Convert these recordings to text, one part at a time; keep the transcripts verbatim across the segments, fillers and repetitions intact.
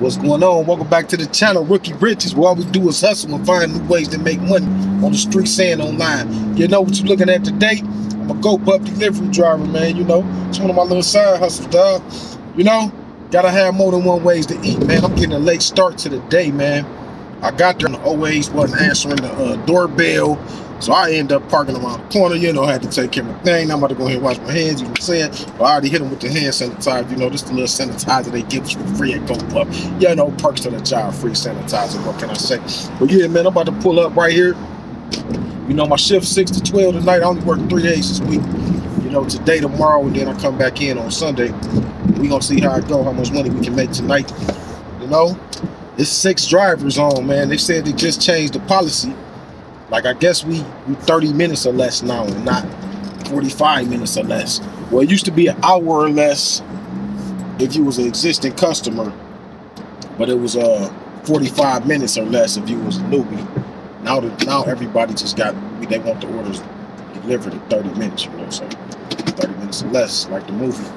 What's going on? Welcome back to the channel, Rookie Riches, where all we do is hustle and find new ways to make money on the streets and online. You know what you're looking at today? I'm a GoPuff delivery driver, man. You know, it's one of my little side hustles, dog. You know, gotta have more than one ways to eat, man. I'm getting a late start to the day, man. I got there and always wasn't answering the uh, doorbell, so I end up parking around the corner. You know, I had to take care of my thing. I'm about to go ahead and wash my hands, you know what I'm saying? But I already hit them with the hand sanitizer. You know, this is the little sanitizer they give us for free at GoPuff. You know, perks to the job, free sanitizer, what can I say? But yeah, man, I'm about to pull up right here. You know, my shift six to twelve tonight. I only work three days this week. You know, today, tomorrow, and then I come back in on Sunday. We're going to see how it go, how much money we can make tonight. You know? It's six drivers on, man. They said they just changed the policy. Like, I guess we, we thirty minutes or less now and not forty-five minutes or less. Well, it used to be an hour or less if you was an existing customer, but it was uh, forty-five minutes or less if you was a newbie. Now, the, now everybody just got, they want the orders delivered in thirty minutes, you know, so thirty minutes or less, like the movie.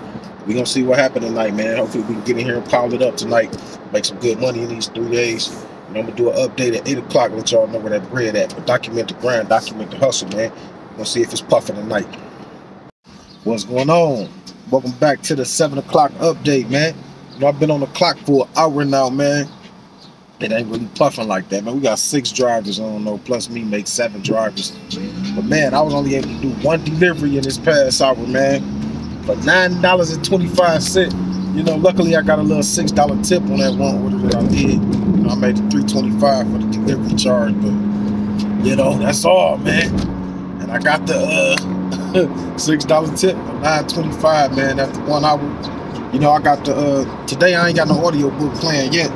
We're going to see what happened tonight, man. Hopefully we can get in here and pile it up tonight. Make some good money in these three days. And I'm going to do an update at eight o'clock. Let y'all know where that bread at. But document the grind. Document the hustle, man. We're going to see if it's puffing tonight. What's going on? Welcome back to the seven o'clock update, man. You know, I've been on the clock for an hour now, man. It ain't really puffing like that, man. We got six drivers on, though. Plus me make seven drivers. But, man, I was only able to do one delivery in this past hour, man. But nine dollars and twenty-five cents. You know, luckily I got a little six dollar tip on that one order that I did. You know, I made it three twenty-five for the delivery charge, but you know, that's all, man. And I got the uh, six dollar tip, nine twenty-five, man, after one hour. You know, I got the, uh, today I ain't got no audio book playing yet.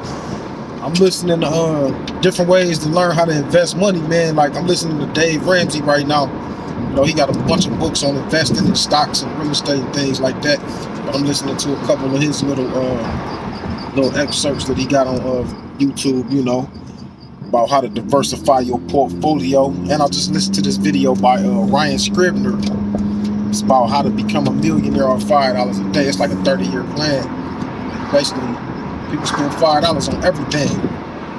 I'm listening to uh, different ways to learn how to invest money, man. Like, I'm listening to Dave Ramsey right now. You know, he got a bunch of books on investing in stocks and real estate and things like that. But I'm listening to a couple of his little uh, little excerpts that he got on uh, YouTube, you know, about how to diversify your portfolio. And I just listened to this video by uh, Ryan Scribner. It's about how to become a millionaire on five dollars a day. It's like a thirty year plan. Basically, people spend five dollars on everything,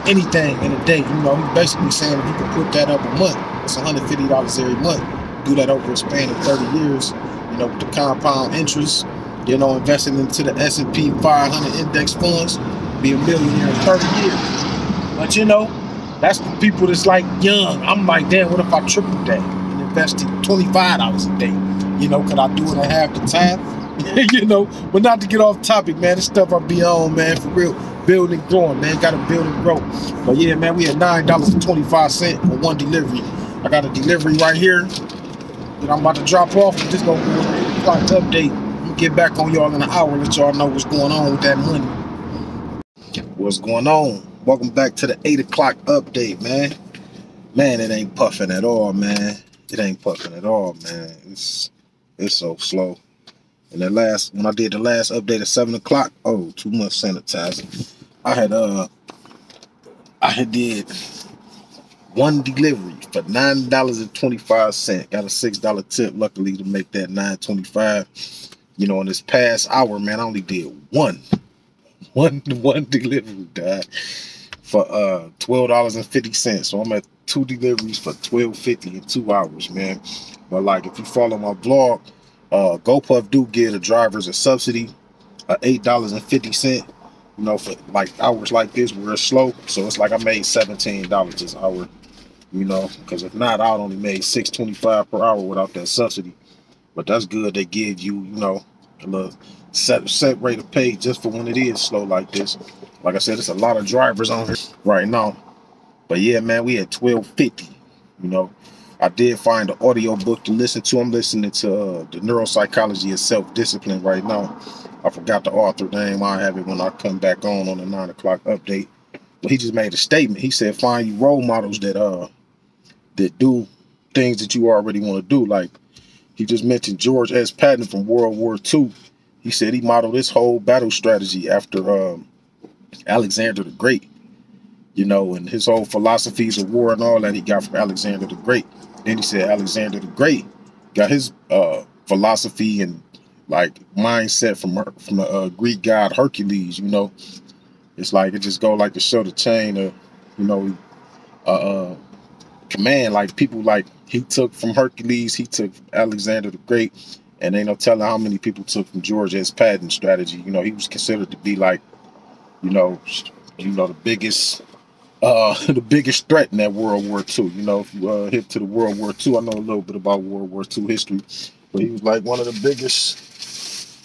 anything in a day. You know, he's basically saying if you can put that up a month, it's one hundred fifty dollars every month. Do that over a span of thirty years, you know, with the compound interest, you know, investing into the S and P five hundred index funds, be a millionaire in thirty years. But, you know, that's the people that's like young. I'm like, damn, what if I tripled that and invested twenty-five dollars a day? You know, could I do it in half the time? You know, but not to get off topic, man. This stuff I be on, man, for real. Building, growing, man. Got to build and grow. But, yeah, man, we had nine dollars and twenty-five cents on one delivery. I got a delivery right here. I'm about to drop off. I'm just going to do a clock update. We'll get back on y'all in an hour. Let y'all know what's going on with that money. What's going on? Welcome back to the eight o'clock update, man. Man, it ain't puffing at all, man. It ain't puffing at all, man. It's it's so slow. And the last, when I did the last update at seven o'clock, oh, too much sanitizer. I had, uh, I had did... one delivery for nine dollars and twenty-five cents. Got a six dollar tip, luckily, to make that nine twenty-five. You know, in this past hour, man, I only did one. One, one delivery, dog, for uh, twelve dollars and fifty cents. So I'm at two deliveries for twelve fifty in two hours, man. But, like, if you follow my blog, uh, GoPuff do give the drivers a subsidy of eight dollars and fifty cents. You know, for, like, hours like this where it's slow. So it's like I made seventeen dollars this hour. You know, because if not, I would only made six twenty-five per hour without that subsidy. But that's good. They give you, you know, a little set, set rate of pay just for when it is slow like this. Like I said, it's a lot of drivers on here right now. But yeah, man, we had twelve fifty. You know, I did find an audio book to listen to. I'm listening to uh, the Neuropsychology of Self-Discipline right now. I forgot the author name. I'll have it when I come back on on the nine o'clock update. But he just made a statement. He said, find you role models that uh. that do things that you already want to do. Like, he just mentioned George S. Patton from World War Two. He said he modeled his whole battle strategy after um, Alexander the Great, you know, and his whole philosophies of war and all that he got from Alexander the Great. Then he said Alexander the Great got his uh, philosophy and, like, mindset from, her, from the uh, Greek god Hercules, you know. It's like it just go like to show the chain of, you know, uh, uh, command. Like people like he took from Hercules, he took from Alexander the Great, and ain't no telling how many people took from George S. Patton strategy. You know, he was considered to be like, you know, you know the biggest, uh, the biggest threat in that World War Two. You know, if you uh, hip to the World War Two, I know a little bit about World War Two history, but he was like one of the biggest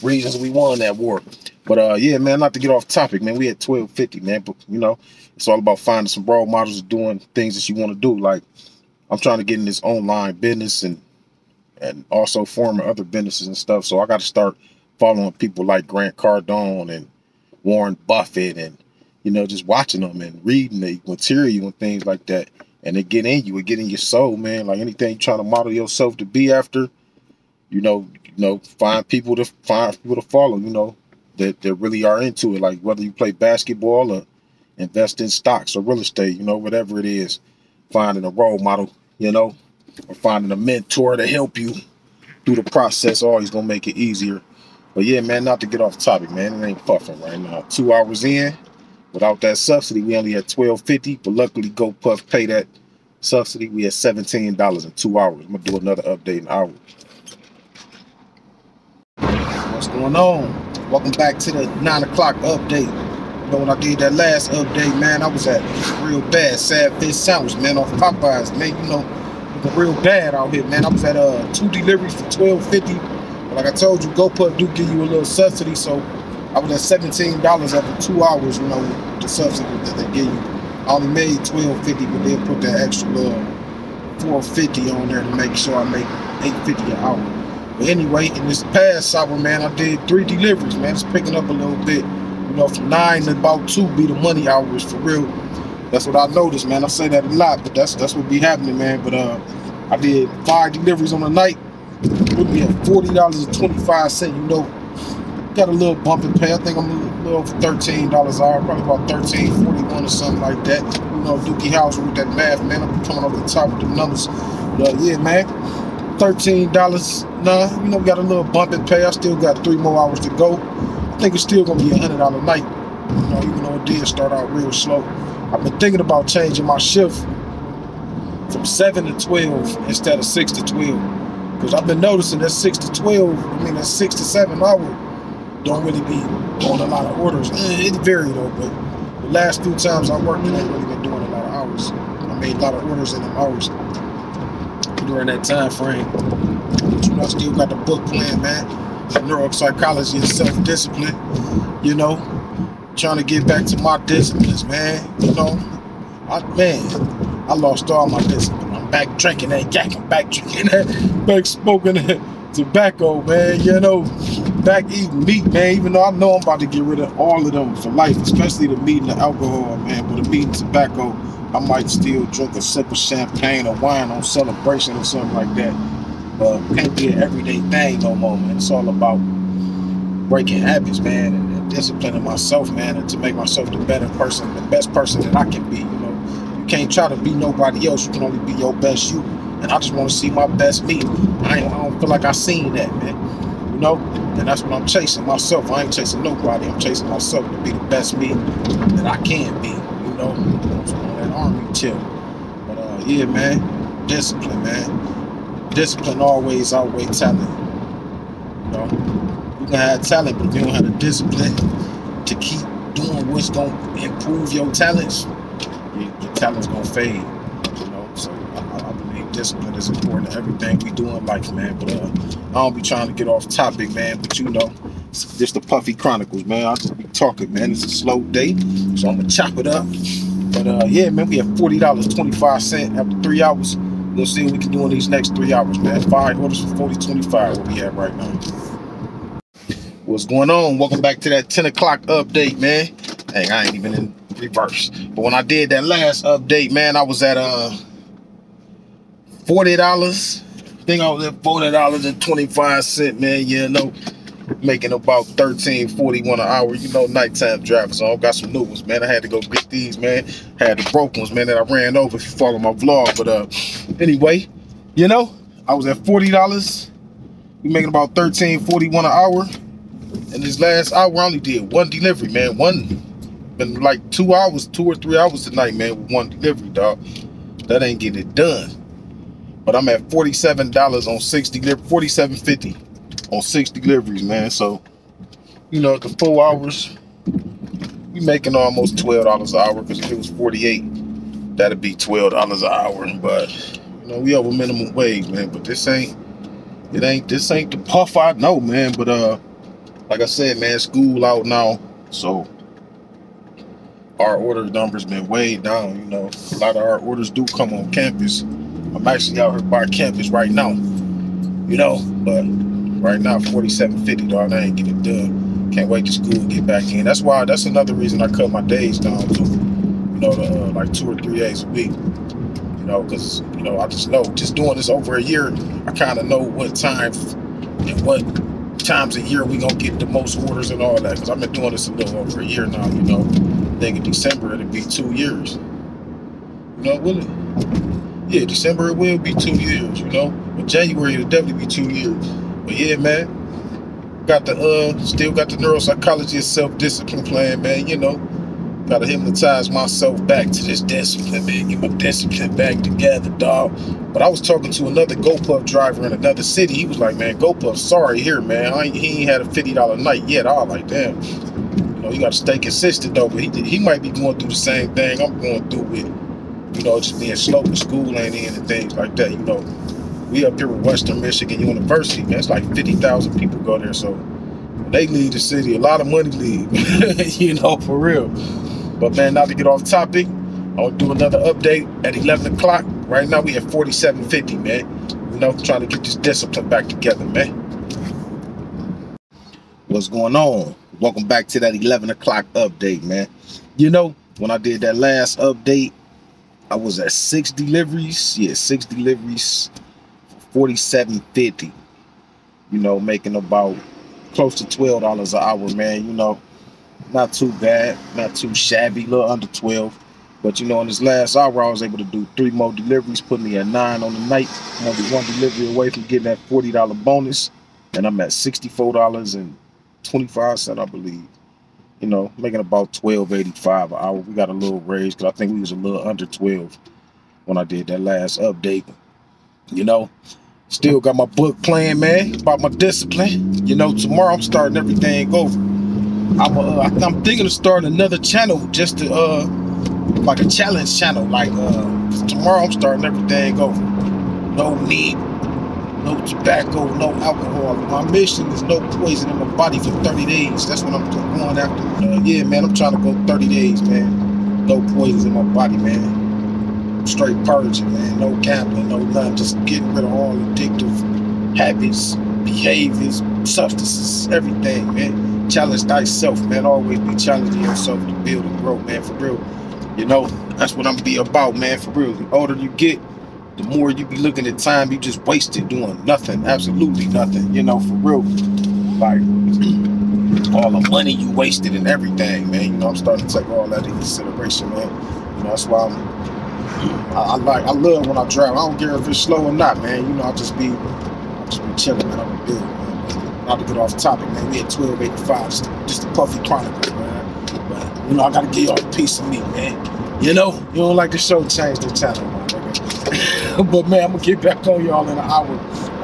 reasons we won that war. But, uh, yeah, man, not to get off topic, man, we at twelve fifty, man, but, you know, it's all about finding some role models of doing things that you want to do. Like, I'm trying to get in this online business and and also forming other businesses and stuff, so I got to start following people like Grant Cardone and Warren Buffett and, you know, just watching them and reading the material and things like that, and it get in you, it get in your soul, man. Like, anything you're trying to model yourself to be after, you know, you know, find people to find people to follow, you know, that, that really are into it. Like whether you play basketball or invest in stocks or real estate, you know, whatever it is, finding a role model, you know, or finding a mentor to help you through the process always gonna make it easier. But yeah, man, not to get off topic, man, it ain't puffing right now. Two hours in, without that subsidy, we only at twelve fifty, but luckily GoPuff pay that subsidy. We at seventeen dollars in two hours. I'm gonna do another update in an hour. What's going on? Welcome back to the nine o'clock update. You know, when I did that last update, man, I was at real bad sad fish sandwich, man, off Popeye's, man. You know, the real bad out here, man. I was at uh two deliveries for twelve fifty. Like I told you, GoPuff do give you a little subsidy, so I was at seventeen dollars after two hours. You know, the subsidy that they give you. I only made twelve fifty, but then put that extra little four fifty on there to make sure I make eight fifty an hour. But anyway, in this past hour, man, I did three deliveries, man. It's picking up a little bit. You know, from nine to about two be the money hours for real. That's what I noticed, man. I say that a lot, but that's that's what be happening, man. But uh, I did five deliveries on the night. Put me at forty dollars and twenty-five cents. You know, got a little bump in pay. I think I'm a little over thirteen dollars an hour, probably about thirteen forty-one or something like that. You know, Dookie Howser with that math, man. I'm coming off the top of the numbers. But uh, yeah, man. thirteen dollars, nah, you know, we got a little bump in pay. I still got three more hours to go. I think it's still gonna be a hundred dollar night, you know, even though it did start out real slow. I've been thinking about changing my shift from seven to twelve instead of six to twelve, because I've been noticing that six to twelve, I mean that six to seven hour, don't really be doing a lot of orders. It varied though, but the last few times I worked, I ain't really been doing a lot of hours. I made a lot of orders in them hours during that time frame. But you know, I still got the book plan, man. Neuropsychology of Self-Discipline. You know, trying to get back to my disciplines, man. You know, I, man, I lost all my discipline. I'm back drinking that yak, I'm back drinking that, back smoking that tobacco, man. You know, back eating meat, man. Even though I know I'm about to get rid of all of them for life, especially the meat and the alcohol, man. But the meat and tobacco, I might still drink a sip of champagne or wine on celebration or something like that. But uh, can't be an everyday thing no more, man. It's all about breaking habits, man, and, and disciplining myself, man, and to make myself the better person, the best person that I can be, you know. You can't try to be nobody else. You can only be your best you. And I just want to see my best me. I, ain't, I don't feel like I seen that, man. You know? And that's what I'm chasing, myself. I ain't chasing nobody. I'm chasing myself to be the best me that I can be, you know. Army tip. But uh, yeah, man, discipline, man. Discipline always outweighs talent. You know, you can have talent, but if you don't have the discipline to keep doing what's gonna improve your talents, your, your talent's gonna fade. You know, so I, I believe discipline is important to everything we do in life, man. But uh, I don't be trying to get off topic, man. But you know, it's just the Puffy Chronicles, man. I just be talking, man. It's a slow day, so I'm gonna chop it up. But uh, yeah, man, we have forty dollars and twenty-five cents after three hours. We'll see what we can do in these next three hours, man. Five orders for forty twenty-five, what we at right now. What's going on? Welcome back to that ten o'clock update, man. Dang, I ain't even in reverse. But when I did that last update, man, I was at uh forty dollars. I think I was at forty dollars and twenty-five cents, man. Yeah, no. Making about thirteen forty-one an hour, you know, nighttime drivers. So I got some new ones, man. I had to go get these, man. I had the broke ones, man, that I ran over if you follow my vlog. But uh, anyway, you know, I was at forty dollars. We making about thirteen forty-one an hour. And this last hour, I only did one delivery, man. One been like two hours, two or three hours tonight, man, with one delivery, dog. That ain't get it done. But I'm at forty-seven dollars on six deliveries, forty-seven fifty on six deliveries, man. So, you know, the four hours, we making almost twelve dollars an hour, because if it was forty-eight, that'd be twelve dollars an hour. But, you know, we over minimum wage, man. But this ain't, it ain't, this ain't the puff I know, man. But, uh, like I said, man, school out now. So our order numbers been way down, you know. A lot of our orders do come on campus. I'm actually out here by campus right now, you know. But right now, forty-seven fifty, dog, I ain't getting it done. Can't wait to school get back in. That's why, that's another reason I cut my days down to, you know, to, uh, like two or three days a week. You know, because, you know, I just know, just doing this over a year, I kind of know what time and what times a year we gonna get the most orders and all that, because I've been doing this a little over a year now, you know. I think in December it'll be two years. You know, will it? Yeah, December it will be two years, you know. But January it'll definitely be two years. But yeah, man, got the uh, still got the Neuropsychology of Self-Discipline plan, man. You know, gotta hypnotize myself back to this discipline, man. Get my discipline back together, dog. But I was talking to another GoPuff driver in another city. He was like, man, GoPuff, sorry here, man. I ain't, he ain't had a fifty dollar night yet. I was like, damn. You know, you got to stay consistent, though. But he, he might be going through the same thing I'm going through with, you know, just being slow with school ain't in and things like that. You know, we up here at Western Michigan University, man. It's like fifty thousand people go there. So when they leave the city, a lot of money leave, you know, for real. But, man, not to get off topic, I'll do another update at eleven o'clock. Right now, we at forty-seven fifty, man. You know, trying to get this discipline back together, man. What's going on? Welcome back to that eleven o'clock update, man. You know, when I did that last update, I was at six deliveries. Yeah, six deliveries, forty-seven fifty. You know, making about close to twelve dollars an hour, man. You know, not too bad, not too shabby, a little under twelve. But, you know, in this last hour, I was able to do three more deliveries, put me at nine on the night. I'm only one delivery away from getting that forty dollar bonus, and I'm at sixty-four dollars and twenty-five cents, I believe. You know, making about twelve eighty-five an hour. We got a little raise because I think we was a little under twelve when I did that last update. You know, still got my book playing, man, about my discipline. You know, tomorrow I'm starting everything over. I'm, uh, I'm thinking of starting another channel just to... uh. like a challenge channel, like uh, tomorrow I'm starting everything over. No meat, no tobacco, no alcohol. My mission is no poison in my body for thirty days. That's what I'm going after. Uh, yeah, man, I'm trying to go thirty days, man. No poison in my body, man. Straight purging, man. No gambling, no nothing. Just getting rid of all addictive habits, behaviors, substances, everything, man. Challenge thyself, man. Always be challenging yourself to build and grow, man, for real. You know, that's what I'm be about, man, for real. The older you get, the more you be looking at time you just wasted doing nothing, absolutely nothing, you know, for real. Like, all the money you wasted and everything, man, you know, I'm starting to take all that into consideration, man. You know, that's why I'm, I, I like, I love when I drive. I don't care if it's slow or not, man. You know, I just be, I just be chilling, man. I'm a build, man. Not to get off topic, man. We at twelve eighty-five, just the Puffy Chronicle, man. You know, I gotta give y'all a piece of me, man. You know, you don't like the show, change the channel, man. But, man, I'm gonna get back on y'all in an hour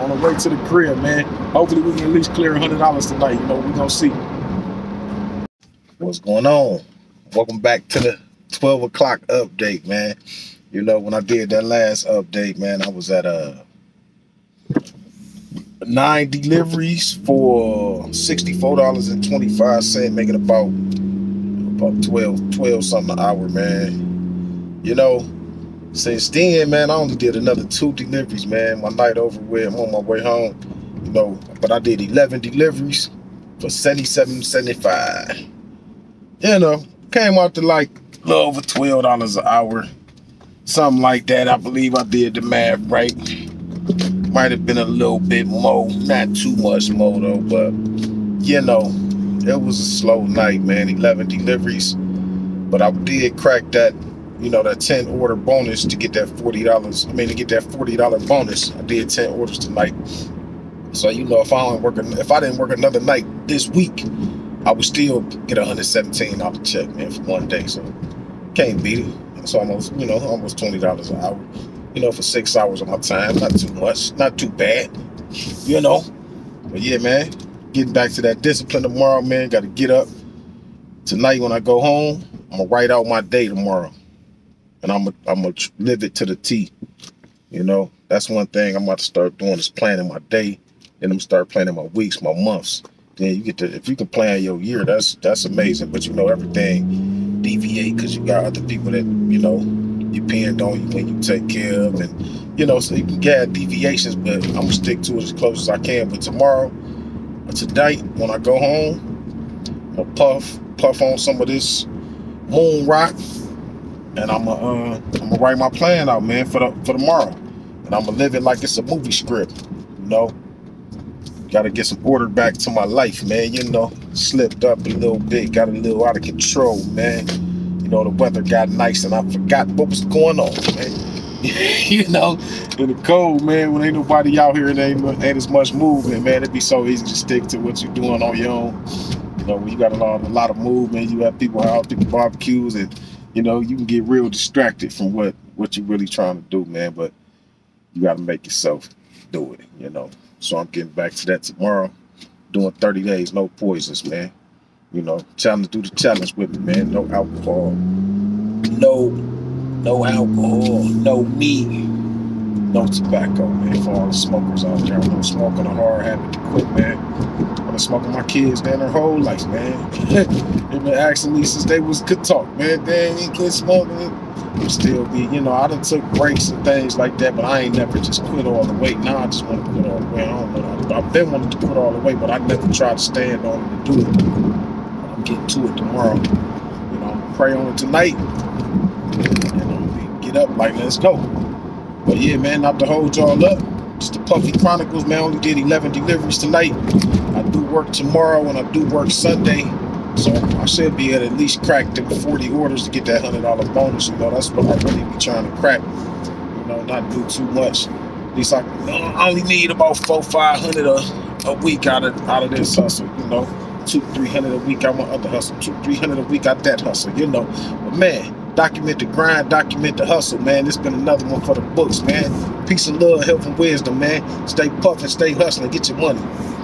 on the way to the crib, man. Hopefully, we can at least clear one hundred dollars tonight. You know, we're gonna see. What's going on? Welcome back to the twelve o'clock update, man. You know, when I did that last update, man, I was at uh, nine deliveries for sixty-four dollars and twenty-five cents, making about About twelve, twelve something an hour, man. You know, since then, man, I only did another two deliveries, man. My night over with, I'm on my way home, you know. But I did eleven deliveries for seventy-seven seventy-five. You know, came out to like a little over twelve dollars an hour, something like that. I believe I did the math right. Might have been a little bit more, not too much more though, but you know. It was a slow night, man, eleven deliveries. But I did crack that, you know, that ten order bonus to get that forty dollars. I mean, to get that forty dollar bonus, I did ten orders tonight. So, you know, if I, don't work, if I didn't work another night this week, I would still get one hundred seventeen off the check, man, for one day. So can't beat it. It's almost, you know, almost twenty dollars an hour, you know, for six hours of my time. Not too much, not too bad, you know. But yeah, man, getting back to that discipline tomorrow, man. Got to get up. Tonight when I go home, I'm going to write out my day tomorrow. And I'm going I'm to live it to the T. You know, that's one thing I'm about to start doing is planning my day. Then I'm going to start planning my weeks, my months. Then you get to, if you can plan your year, that's that's amazing. But you know, everything deviate because you got other people that, you know, depend on you when you take care of. And, you know, so you can get deviations, but I'm going to stick to it as close as I can. But tomorrow, or tonight, when I go home, I'm going to puff, puff on some of this moon rock. And I'm gonna uh, I'm gonna write my plan out, man, for the for tomorrow, and I'm gonna live it like it's a movie script, you know. Got to get some order back to my life, man. You know, slipped up a little bit, got a little out of control, man. You know, the weather got nice, and I forgot what was going on, man. You know, in the cold, man, when ain't nobody out here, and ain't ain't as much movement, man. It'd be so easy to stick to what you're doing on your own. You know, when you got a lot a lot of movement, you have people out, people barbecues and. You know, you can get real distracted from what, what you're really trying to do, man, but you got to make yourself do it, you know. So I'm getting back to that tomorrow, doing thirty days, no poisons, man. You know, challenge, do the challenge with me, man. No alcohol, no, no alcohol, no meat, no tobacco, man. For all the smokers out there, I'm smoking a hard habit to quit, man. I've been smoking my kids down their whole life, man. They've been asking me since they was could talk, man. They ain't quit smoking. I'm still be, you know, I done took breaks and things like that, but I ain't never just quit all the way. Now I just want to quit all the way. I don't know. I've been wanting to quit all the way, but I never tried to stand on it to do it. I'm getting to it tomorrow. You know, I'm gonna pray on it tonight. And I'm gonna get up like, let's go. But yeah, man, not to hold y'all up. Just the Puffy Chronicles, man. I only did eleven deliveries tonight. I do work tomorrow and I do work Sunday. So I should be at at least crack them forty orders to get that one hundred dollar bonus. You know, that's what I really be trying to crack. You know, not do too much. At least I, I only need about four hundred, five hundred a, a week out of, out of this hustle, you know. two hundred, three hundred a week out my other hustle. two hundred, three hundred a week out that hustle, you know. But man, document the grind, document the hustle, man. It's been another one for the books, man. Peace and love, help and wisdom, man. Stay puffing, stay hustling, get your money.